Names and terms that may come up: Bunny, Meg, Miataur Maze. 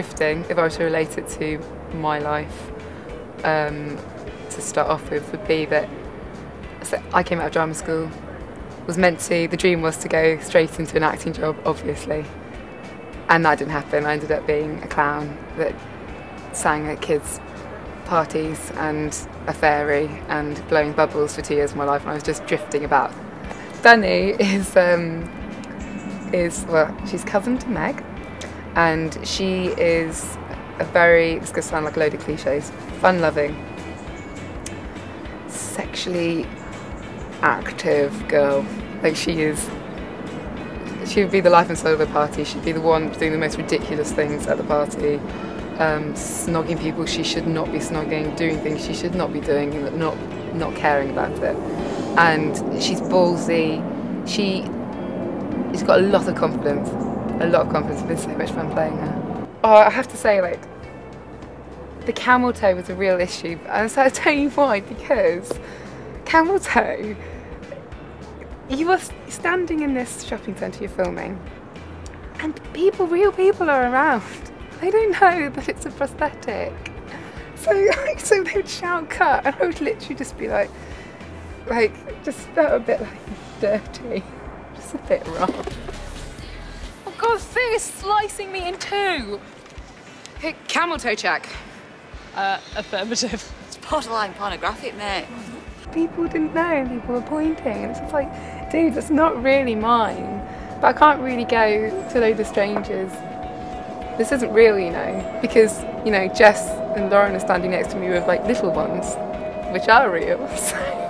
drifting, if I was to relate it to my life to start off with, would be that I came out of drama school, the dream was to go straight into an acting job, obviously, and that didn't happen. I ended up being a clown that sang at kids' parties and a fairy and blowing bubbles for 2 years of my life, and I was just drifting about. Bunny is well, she's cousin to Meg, and she is a very, this could sound like a load of cliches, fun-loving, sexually active girl. Like she would be the life and soul of a party. She'd be the one doing the most ridiculous things at the party, snogging people she should not be snogging, doing things she should not be doing, and not caring about it. And she's ballsy. She's got a lot of confidence. A lot of confidence. It's been so much fun playing her. Oh, I have to say, like, the camel toe was a real issue, and I'll tell you why, because camel toe, you are standing in this shopping centre you're filming and people, real people are around. They don't know that it's a prosthetic. So they would shout cut, and I would literally just be like just felt a bit like dirty, just a bit rough. Oh God, food is slicing me in two. Hit camel toe check. Affirmative. It's borderline pornographic, mate. People didn't know, and people were pointing, and it's just like, dude, that's not really mine. But I can't really go to a load of strangers. This isn't real, you know, because, you know, Jess and Lauren are standing next to me with, like, little ones, which are real, so.